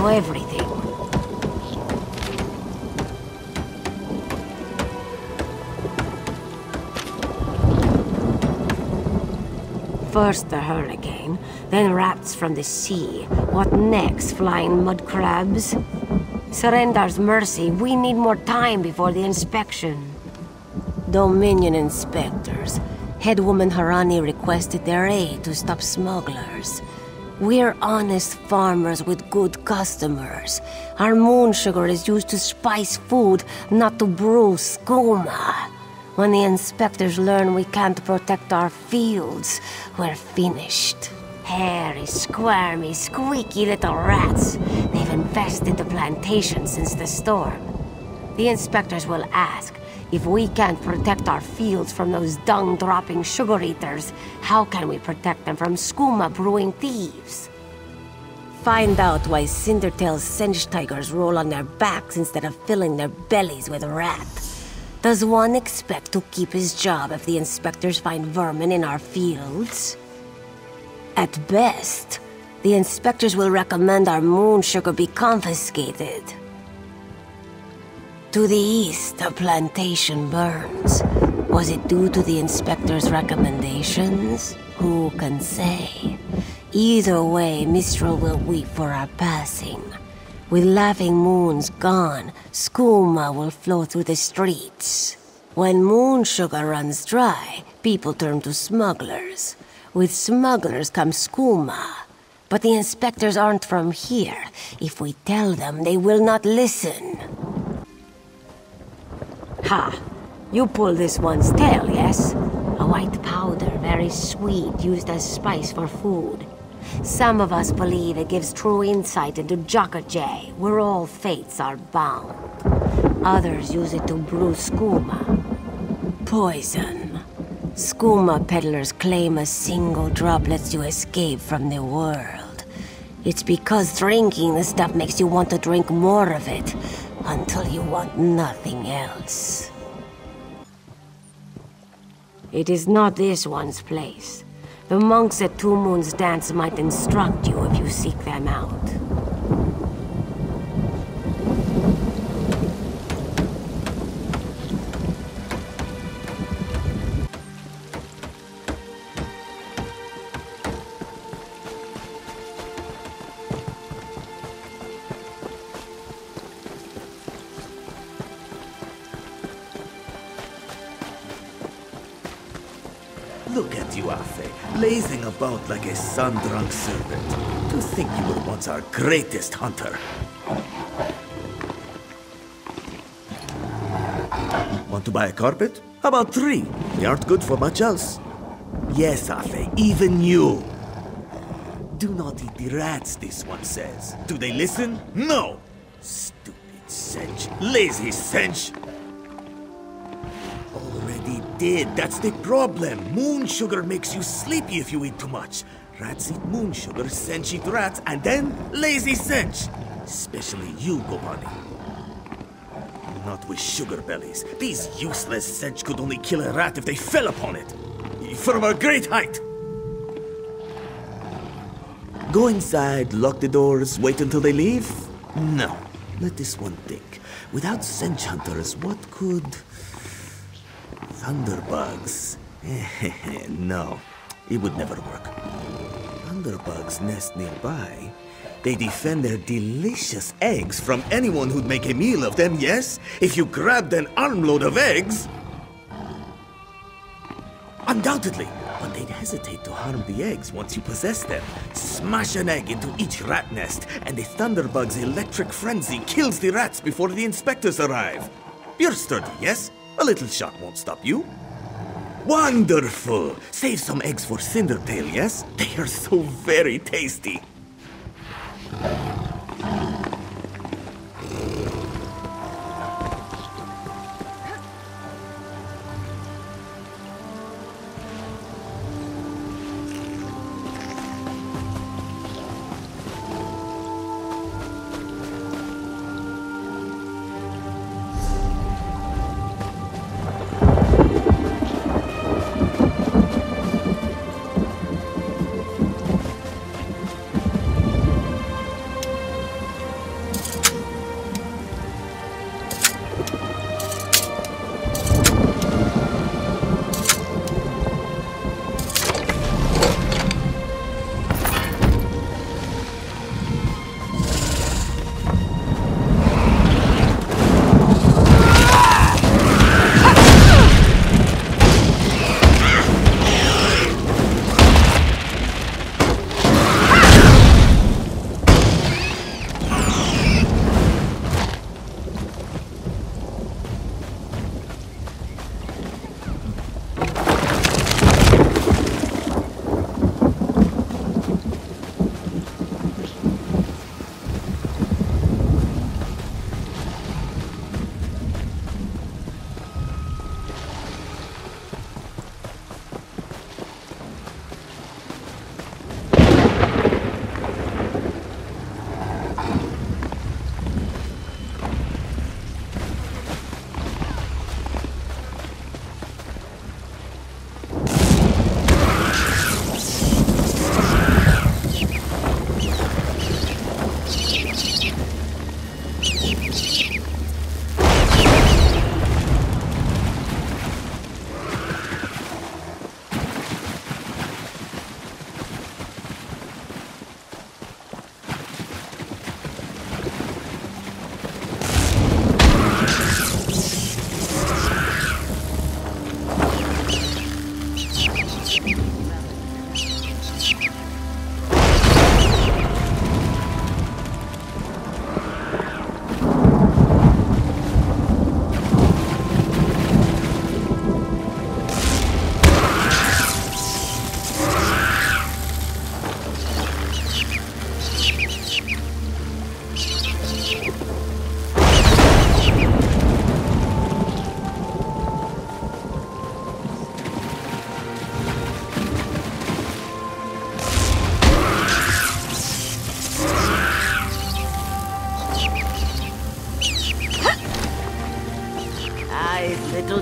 know everything. First the hurricane, then rats from the sea. What next, flying mud crabs? Sarendar's mercy, we need more time before the inspection. Dominion inspectors. Headwoman Harani requested their aid to stop smugglers. We're honest farmers with good customers. Our moon sugar is used to spice food, not to brew skooma. When the inspectors learn we can't protect our fields, we're finished. Hairy, squirmy, squeaky little rats. They've infested the plantation since the storm. The inspectors will ask, if we can't protect our fields from those dung-dropping sugar eaters, how can we protect them from skooma-brewing thieves? Find out why Cindertail's sench tigers roll on their backs instead of filling their bellies with rat. Does one expect to keep his job if the inspectors find vermin in our fields? At best, the inspectors will recommend our moon sugar be confiscated. To the east, the plantation burns. Was it due to the inspector's recommendations? Who can say? Either way, Mistral will weep for our passing. With Laughing Moons gone, skooma will flow through the streets. When moon sugar runs dry, people turn to smugglers. With smugglers comes skooma. But the inspectors aren't from here. If we tell them, they will not listen. Ha! You pull this one's tail, yes? A white powder, very sweet, used as spice for food. Some of us believe it gives true insight into Jokajay, where all fates are bound. Others use it to brew skooma. Poison. Skooma peddlers claim a single drop lets you escape from the world. It's because drinking the stuff makes you want to drink more of it, until you want nothing else. It is not this one's place. The monks at Two Moons Dance might instruct you if you seek them out. Look at you, Afe, lazing about like a sun-drunk serpent. To think you were once our greatest hunter. Want to buy a carpet? How about 3? They aren't good for much else. Yes, Afe, even you. Do not eat the rats, this one says. Do they listen? No! Stupid sench. Lazy sench. That's the problem. Moon sugar makes you sleepy if you eat too much. Rats eat moon sugar, sench eat rats, and then lazy sench. Especially you, Gobani. Not with sugar bellies. These useless sench could only kill a rat if they fell upon it. From a great height. Go inside, lock the doors, wait until they leave? No. Let this one think. Without sench hunters, what could... Thunderbugs. No, it would never work. Thunderbugs nest nearby. They defend their delicious eggs from anyone who'd make a meal of them, yes? If you grabbed an armload of eggs... Undoubtedly, but they'd hesitate to harm the eggs once you possess them. Smash an egg into each rat nest, and the Thunderbug's electric frenzy kills the rats before the inspectors arrive. You're sturdy, yes? A little shock won't stop you. Wonderful! Save some eggs for Cindertail, yes? They are so very tasty.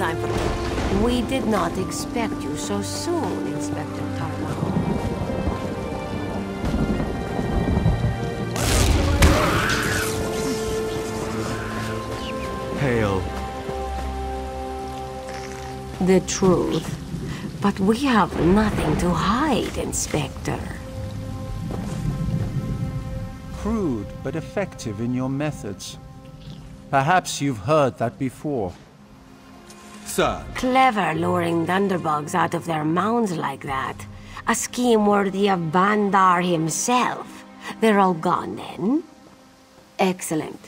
time for you. We did not expect you so soon, Inspector Carlow. Hail. The truth. But we have nothing to hide, Inspector. Crude, but effective in your methods. Perhaps you've heard that before. Sir. Clever luring Thunderbugs out of their mounds like that. A scheme worthy of Bandar himself. They're all gone then? Excellent.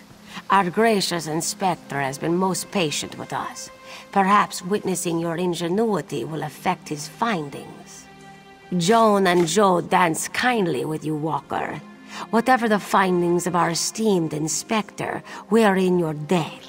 Our gracious Inspector has been most patient with us. Perhaps witnessing your ingenuity will affect his findings. Joan and Joe dance kindly with you, Walker. Whatever the findings of our esteemed Inspector, we are in your debt.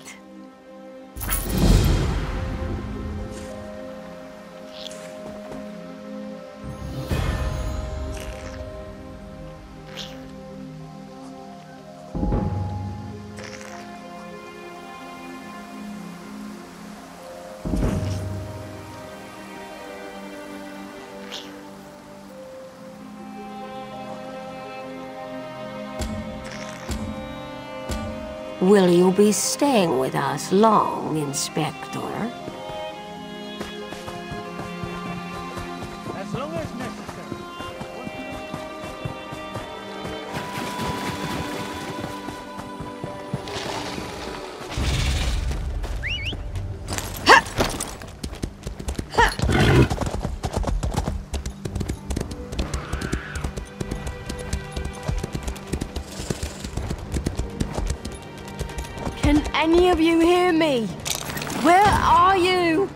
Will you be staying with us long, Inspector? As long as necessary. Ha! Ha! Can any of you hear me? Where are you?